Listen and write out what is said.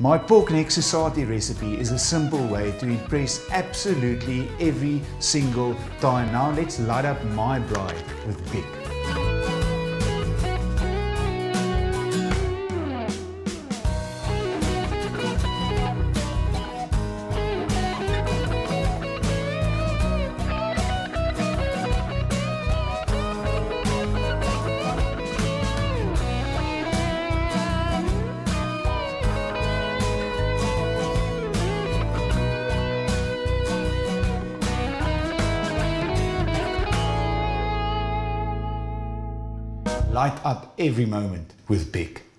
My pork neck sosati recipe is a simple way to impress absolutely every single time. Now let's light up my braai with pick. Light up every moment with pick.